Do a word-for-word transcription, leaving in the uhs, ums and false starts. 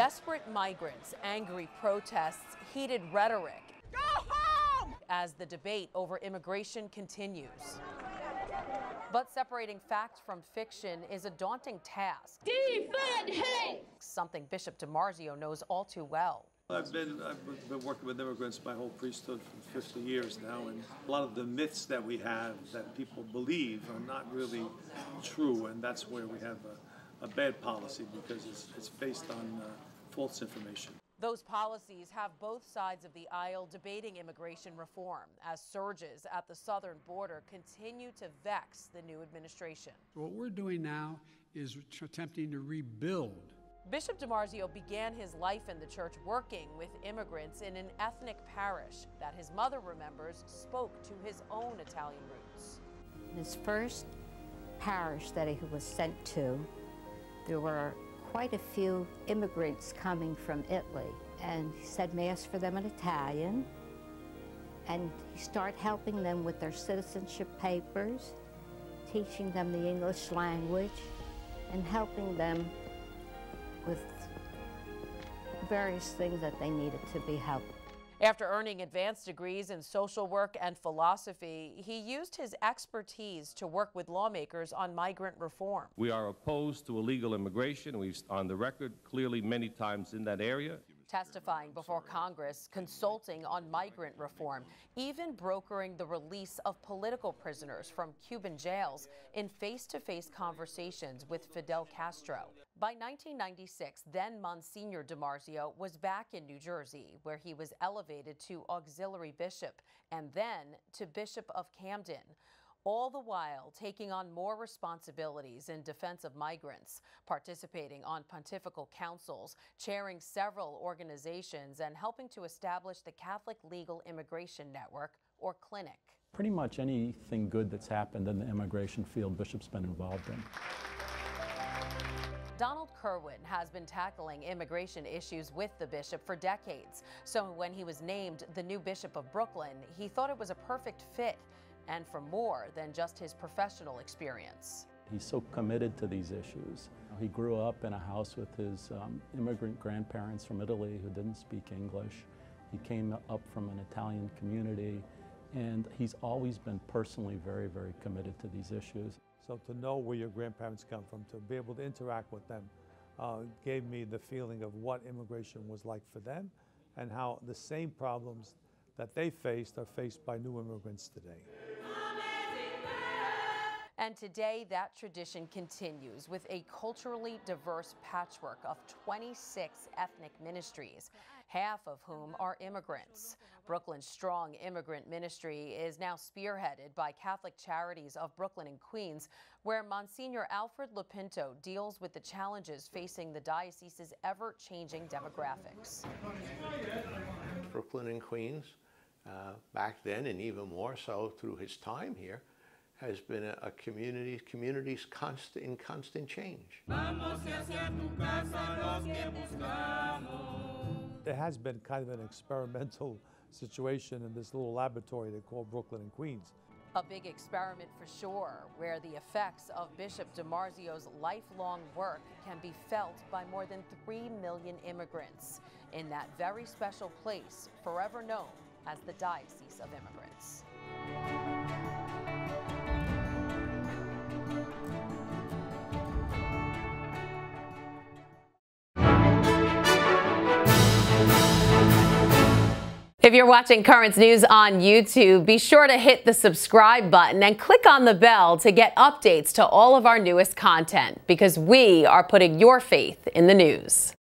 Desperate migrants, angry protests, heated rhetoric. Go home! As the debate over immigration continues. But separating fact from fiction is a daunting task. Defund hate! Something Bishop Dimarzio knows all too well. I've been, I've been working with immigrants my whole priesthood for fifty years now, and a lot of the myths that we have that people believe are not really true, and that's where we have a, a bad policy because it's, it's based on uh, false information. Those policies have both sides of the aisle debating immigration reform as surges at the southern border continue to vex the new administration. What we're doing now is attempting to rebuild. Bishop Dimarzio began his life in the church working with immigrants in an ethnic parish that his mother remembers spoke to his own Italian roots. His first parish that he was sent to, there were quite a few immigrants coming from Italy, and he said Mass for them in Italian, and he started helping them with their citizenship papers, teaching them the English language, and helping them with various things that they needed to be helped. After earning advanced degrees in social work and philosophy, he used his expertise to work with lawmakers on migrant reform. We are opposed to illegal immigration. We've, on the record, clearly many times in that area. Testifying before Congress, consulting on migrant reform, even brokering the release of political prisoners from Cuban jails in face-to-face conversations with Fidel Castro. By nineteen ninety-six, then Monsignor Dimarzio was back in New Jersey, where he was elevated to auxiliary bishop and then to Bishop of Camden, all the while taking on more responsibilities in defense of migrants, participating on pontifical councils, chairing several organizations, and helping to establish the Catholic Legal Immigration Network, or CLINIC. Pretty much anything good that's happened in the immigration field, Bishop's been involved in. Donald Kerwin has been tackling immigration issues with the bishop for decades. So when he was named the new Bishop of Brooklyn, he thought it was a perfect fit, and for more than just his professional experience. He's so committed to these issues. He grew up in a house with his um, immigrant grandparents from Italy who didn't speak English. He came up from an Italian community, and he's always been personally very, very committed to these issues. So to know where your grandparents come from, to be able to interact with them, uh, gave me the feeling of what immigration was like for them and how the same problems that they faced are faced by new immigrants today. And today that tradition continues with a culturally diverse patchwork of twenty-six ethnic ministries, half of whom are immigrants. Brooklyn's strong immigrant ministry is now spearheaded by Catholic Charities of Brooklyn and Queens, where Monsignor Alfred Lepinto deals with the challenges facing the diocese's ever-changing demographics. Brooklyn and Queens, uh, back then and even more so through his time here, has been a, a community, communities constant, in constant change. There has been kind of an experimental situation in this little laboratory they call Brooklyn and Queens. A big experiment for sure, where the effects of Bishop Dimarzio's lifelong work can be felt by more than three million immigrants in that very special place forever known as the Diocese of Immigrants. If you're watching Currents News on YouTube, be sure to hit the subscribe button and click on the bell to get updates to all of our newest content, because we are putting your faith in the news.